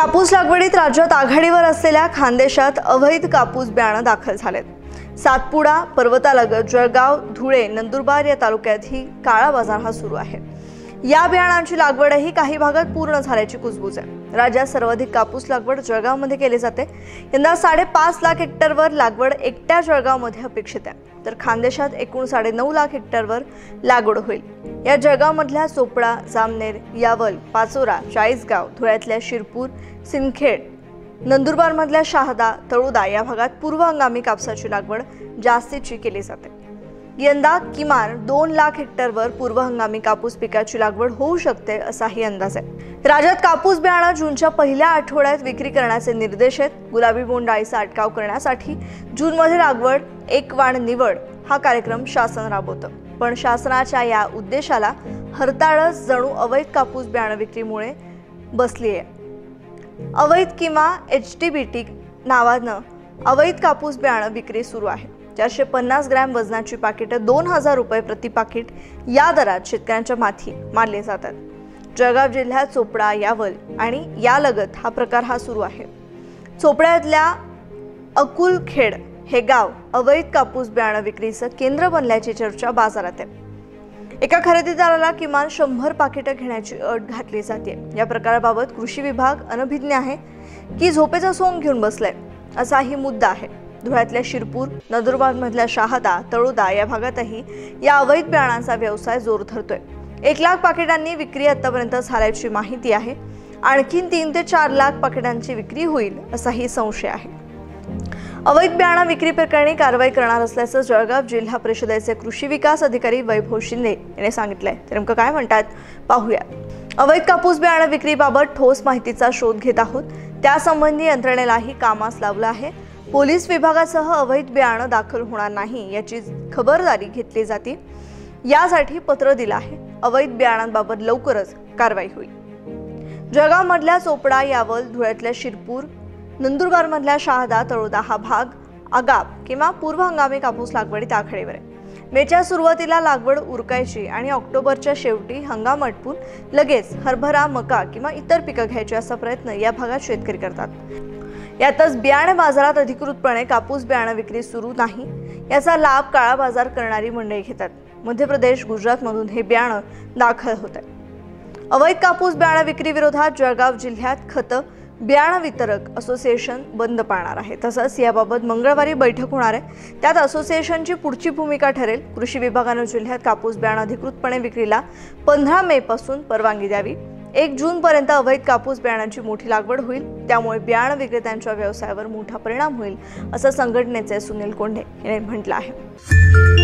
कापूस लागवडीत राज्यात आघाडीवर असलेल्या खानदेशात अवैध कापूस बियाणे दाखल झालेत। सातपुडा पर्वतालगत जळगाव, धुळे, नंदुरबार या तालुक्यातही काळा बाजार हा सुरू आहे। या बियाणांची लागवडही काही भागात पूर्ण झाल्याची कुजबूज आहे। राज्यात सर्वाधिक कापूस लागवड जळगावमध्ये केली जाते। यंदा 5.5 लाख हेक्टरवर लागवड एकट्या जळगावमध्ये अपेक्षित आहे, तर खानदेशात एकूण 9.5 लाख हेक्टरवर लागवड होईल। या जळगावमधल्या चोपडा, जामनेर, यावल, पाचोरा, चाळीसगाव, धुळ्यातल्या शिरपूर, सिंदखेड, नंदुरबारमधल्या शहादा, तळोदा या भागात पूर्व हंगामी कापसाची लागवड जास्तीची केली जाते। यंदा किमान 2 लाख हेक्टरवर पूर्व हंगामी कापूस पिकाची लागवड होऊ शकते असाही अंदाज आहे। राज्यात कापूस बियाणा जूनच्या पहिल्या आठवड्यात विक्री करण्याचे निर्देश आहेत। गुलाबी बोंड अळीचा अटकाव करण्यासाठी जूनमध्ये लागवड, एक वाण निवड हा कार्यक्रम शासन राबवतं, पण शासनाच्या या उद्देशाला हरताळच जणू अवैध कापूस बियाणे विक्रीमुळे बसली आहे। अवैध किंवा HTBT नावानं अवैध कापूस बियाणे विक्री सुरू आहे। 450 ग्रॅम वजनाची पाकिटे 2000 रुपये प्रति पाकिट या दरात शेतकऱ्यांच्या माथी मारले जातात। जळगाव जिल्ह्यात चोपडा, यावल आणि यालगत हा प्रकार हा सुरू आहे। चोपड्यातल्या अकुलखेड हे गाव अवैध कापूस बियाणे विक्रीचं केंद्र बनल्याची चर्चा बाजारात आहे। एका खरेदीदाराला किमान 100 पाकिटं घेण्याची अट घातली जाते। या प्रकाराबाबत कृषी विभाग अनभिज्ञ आहे की झोपेचा सोंग घेऊन बसलाय असाही मुद्दा आहे। धुळ्यातल्या शिरपूर, नंदुरबारमधल्या शहादा, तळोदा या भागातही या अवैध बियाणांचा व्यवसाय जोर धरतोय। 1 लाख पाकिटांनी विक्री आतापर्यंत झाल्याची माहिती आहे। आणखी 3 ते 4 लाख पाकिटांची विक्री होईल असाही संशय आहे। अवैध बियाणा विक्री प्रकरणी कारवाई करणार असल्याचं जळगाव जिल्हा परिषदेचे कृषी विकास अधिकारी वैभव शिंदे यांनी सांगितलंय। तर नेमकं काय म्हणतात पाहूया। अवैध कापूस बियाणा विक्रीबाबत ठोस माहितीचा शोध घेत आहोत, त्यासंबंधी यंत्रणेलाही कामास लावलं आहे। पोलीस विभागासह अवैध बियाणं दाखल होणार नाही याची खबरदारी घेतली जाते, यासाठी पत्र दिलं आहे। अवैध बियाणांबाबत लवकरच कारवाई होईल। जळगावमधल्या चोपडा, यावल, धुळ्यातल्या शिरपूर, नंदुरबारमधल्या शहादा, तळोदा हा भाग आगाप किंवा पूर्व हंगामी कापूस लागवडीत आघाडीवर आहे। मेच्या सुरुवातीला लागवड उरकायची आणि ऑक्टोबरच्या शेवटी हंगाम आटपून लगेच हरभरा, मका किंवा इतर पिकं घ्यायची असा प्रयत्न या भागात शेतकरी करतात। यातच बियाणे बाजारात अधिकृतपणे कापूस बियाणे विक्री सुरू नाही याचा लाभ काळा बाजार करणारी मंडळी घेतात। मध्य प्रदेश, गुजरातमधून हे बियाणं दाखल होत आहे। अवैध कापूस बियाणे विक्री विरोधात जळगाव जिल्ह्यात खतं बियाणा वितरक असोसिएशन बंद पाळणार आहे। तसंच याबाबत मंगळवारी बैठक होणार आहे, त्यात असोसिएशनची पुढची भूमिका ठरेल। कृषी विभागानं जिल्ह्यात कापूस बियाणा अधिकृतपणे विक्रीला 15 मे पासून परवानगी द्यावी। 1 जूनपर्यंत अवैध कापूस बियाणांची मोठी लागवड होईल, त्यामुळे बियाणा विक्रेत्यांच्या व्यवसायावर मोठा परिणाम होईल असं संघटनेचे सुनील कोंढे यांनी म्हटलं आहे।